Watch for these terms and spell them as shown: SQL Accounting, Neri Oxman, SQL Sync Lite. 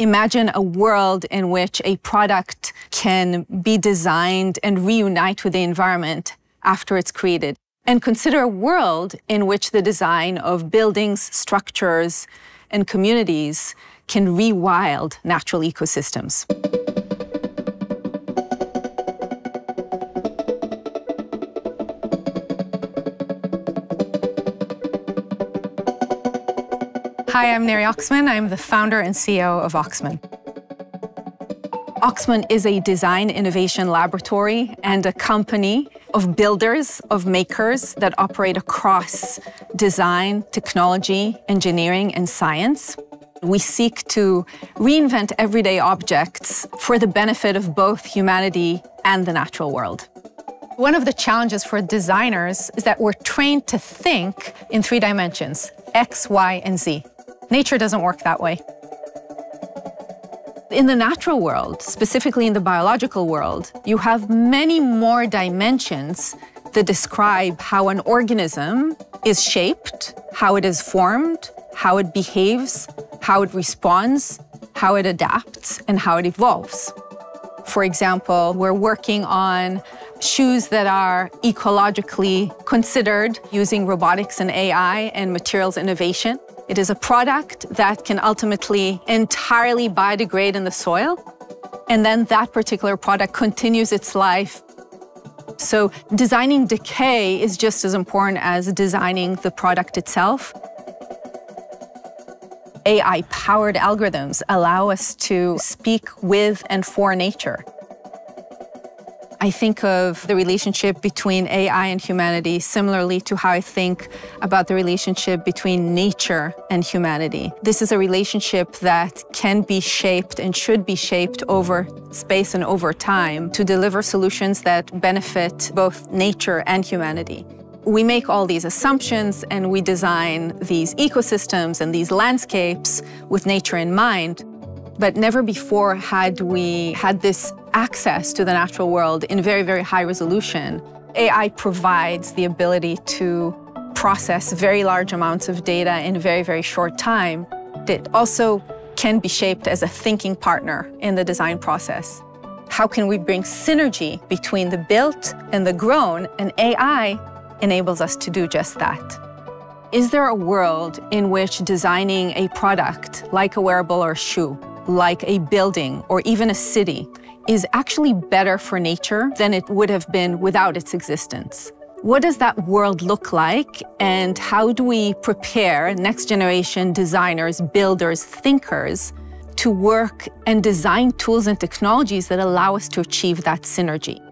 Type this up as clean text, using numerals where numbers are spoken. Imagine a world in which a product can be designed and reunite with the environment after it's created. And consider a world in which the design of buildings, structures, and communities can rewild natural ecosystems. Hi, I'm Neri Oxman. I'm the founder and CEO of Oxman. Oxman is a design innovation laboratory and a company of builders, of makers that operate across design, technology, engineering, and science. We seek to reinvent everyday objects for the benefit of both humanity and the natural world. One of the challenges for designers is that we're trained to think in three dimensions: X, Y, and Z. Nature doesn't work that way. In the natural world, specifically in the biological world, you have many more dimensions that describe how an organism is shaped, how it is formed, how it behaves, how it responds, how it adapts, and how it evolves. For example, we're working on shoes that are ecologically considered using robotics and AI and materials innovation. It is a product that can ultimately entirely biodegrade in the soil, and then that particular product continues its life. So designing decay is just as important as designing the product itself. AI-powered algorithms allow us to speak with and for nature. I think of the relationship between AI and humanity similarly to how I think about the relationship between nature and humanity. This is a relationship that can be shaped and should be shaped over space and over time to deliver solutions that benefit both nature and humanity. We make all these assumptions and we design these ecosystems and these landscapes with nature in mind. But never before had we had this access to the natural world in very, very high resolution. AI provides the ability to process very large amounts of data in a very, very short time. It also can be shaped as a thinking partner in the design process. How can we bring synergy between the built and the grown? And AI enables us to do just that. Is there a world in which designing a product, like a wearable or a shoe, like a building or even a city, is actually better for nature than it would have been without its existence? What does that world look like, and how do we prepare next generation designers, builders, thinkers to work and design tools and technologies that allow us to achieve that synergy?